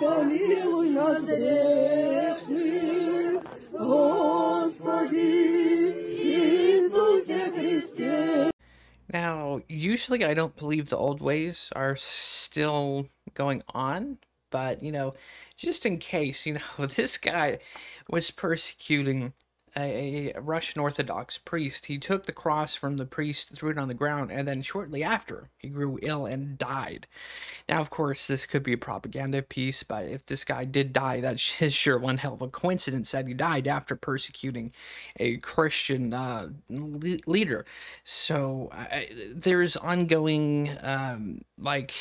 помилуй нас грешных, Господи Иисусе Христе. Now, usually I don't believe the old ways are still going on, but, you know, just in case, you know, this guy was persecuting a Russian Orthodox priest. He took the cross from the priest, threw it on the ground, and then shortly after, he grew ill and died. Now, of course, this could be a propaganda piece, but if this guy did die, that's sure one hell of a coincidence that he died after persecuting a Christian leader. So, there's ongoing, like,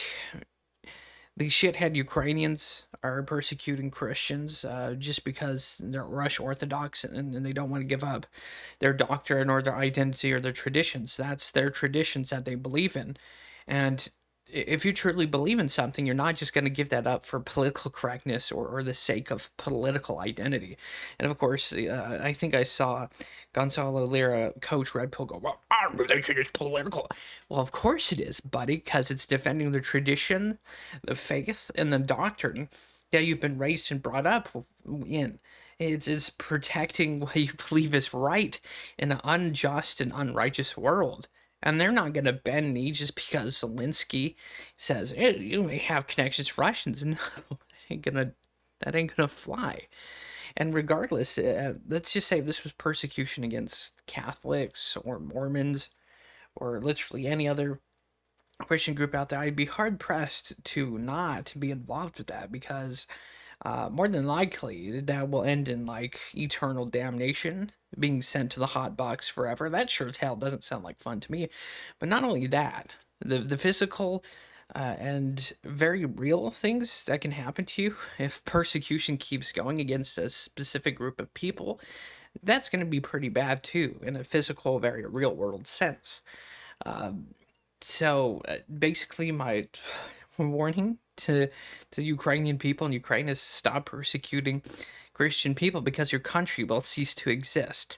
these shithead Ukrainians are persecuting Christians just because they're Russian Orthodox and they don't want to give up their doctrine or their identity or their traditions. That's their traditions that they believe in. And if you truly believe in something, you're not just going to give that up for political correctness or the sake of political identity. And of course, I think I saw Gonzalo Lira, Coach Red Pill, go, well, our religion is political. Well, of course it is, buddy, because it's defending the tradition, the faith, and the doctrine that you've been raised and brought up in. It's protecting what you believe is right in an unjust and unrighteous world. And they're not going to bend knee just because Zelensky says, hey, you may have connections to Russians. No, that ain't gonna fly. And regardless, let's just say this was persecution against Catholics or Mormons or literally any other Christian group out there, I'd be hard-pressed to not be involved with that because more than likely that will end in, like, eternal damnation, being sent to the hot box forever. That sure as hell doesn't sound like fun to me. But not only that, the physical and very real things that can happen to you if persecution keeps going against a specific group of people, that's going to be pretty bad too in a physical, very real world sense. So basically my warning to Ukrainian people in Ukraine is stop persecuting Christian people because your country will cease to exist.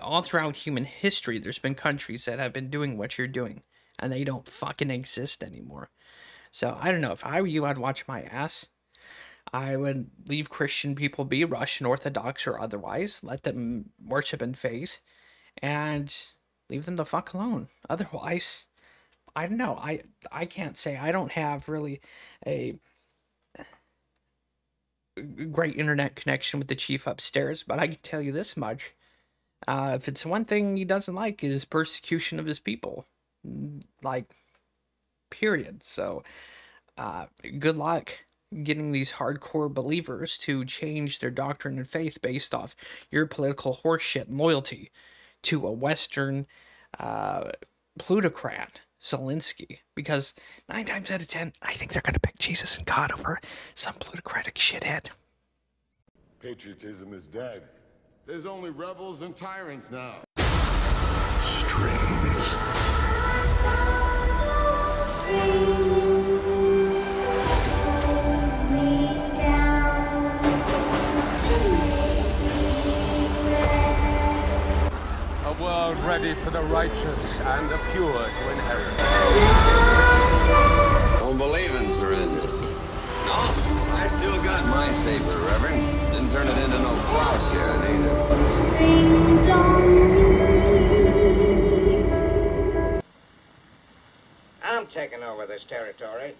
All throughout human history, there's been countries that have been doing what you're doing, and they don't fucking exist anymore. So, I don't know. If I were you, I'd watch my ass. I would leave Christian people be, Russian Orthodox or otherwise. Let them worship in faith, and leave them the fuck alone. Otherwise, I don't know. I can't say. I don't have really a great internet connection with the chief upstairs, but I can tell you this much. If it's one thing he doesn't like is persecution of his people. Like, period. So, good luck getting these hardcore believers to change their doctrine and faith based off your political horseshit and loyalty to a Western plutocrat, Zelensky, because 9 times out of 10, I think they're going to pick Jesus and God over some plutocratic shithead. Patriotism is dead. There's only rebels and tyrants now. Strings. World ready for the righteous and the pure to inherit. Don't believe in syringes. No, I still got my saber, Reverend. Didn't turn it into no plowshare either. I'm taking over this territory.